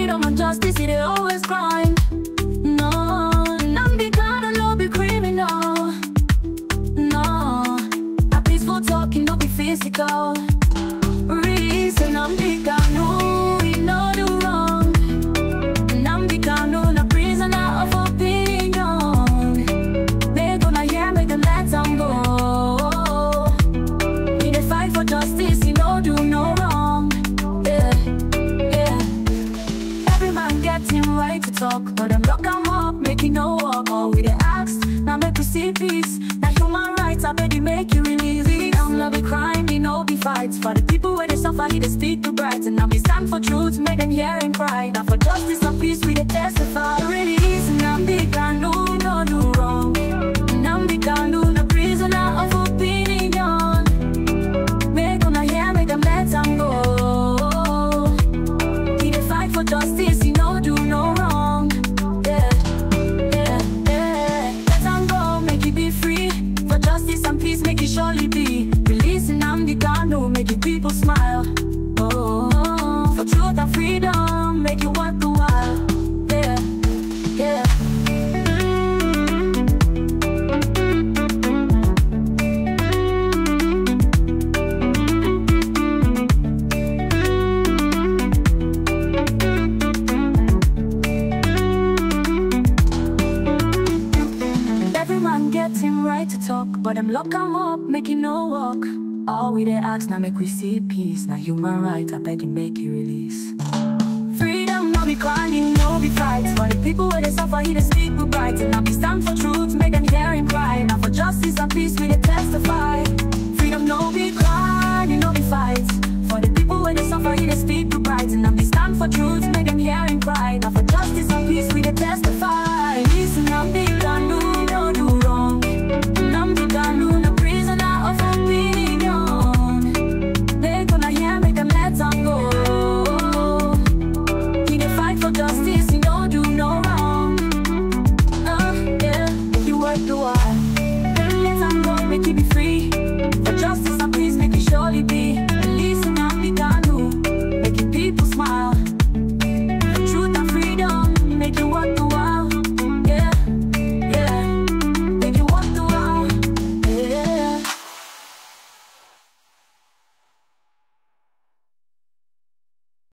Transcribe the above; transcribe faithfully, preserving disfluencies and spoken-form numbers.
freedom and justice, they always crime. No, Nnamdi Kanu no be criminal. No, a peaceful talking don't be physical. Reason Nnamdi Kanu, he no do wrong. Nnamdi Kanu na prisoner of opinion. They gonna hear me, then let them go. In a fight for justice, he no do no wrong. Him right to talk, but them lock him up, make him no walk. All with the axe, now make you see peace. Now human rights, I bet they make you release. They don't love the crime, they know the fights. For the people where they suffer, he they speak to bright. And now we stand for truth, make them hear and cry. Now for justice and peace, we they testify. Release Nnamdi Kanu, we no do wrong. Nnamdi Kanu, the prisoner of opinion. Make them hear, make them let them go. He they fight for justice. Peace make it surely be. Releasing Nnamdi Kanu, making people smile. Oh, for truth and freedom, make it worth the while. Him right to talk, but them lock him up, make him no walk. All we they ask, now make we see peace. Now human rights, I beg you make you release. Freedom, no be crying, no be fights. For the people where they suffer, he they speak with bright. And now we stand for truth, make them hear him cry. Now for justice and peace, we they testify. Freedom, no be crying, no be fights. For the people where they suffer, he they speak with bright. And now we stand for truth.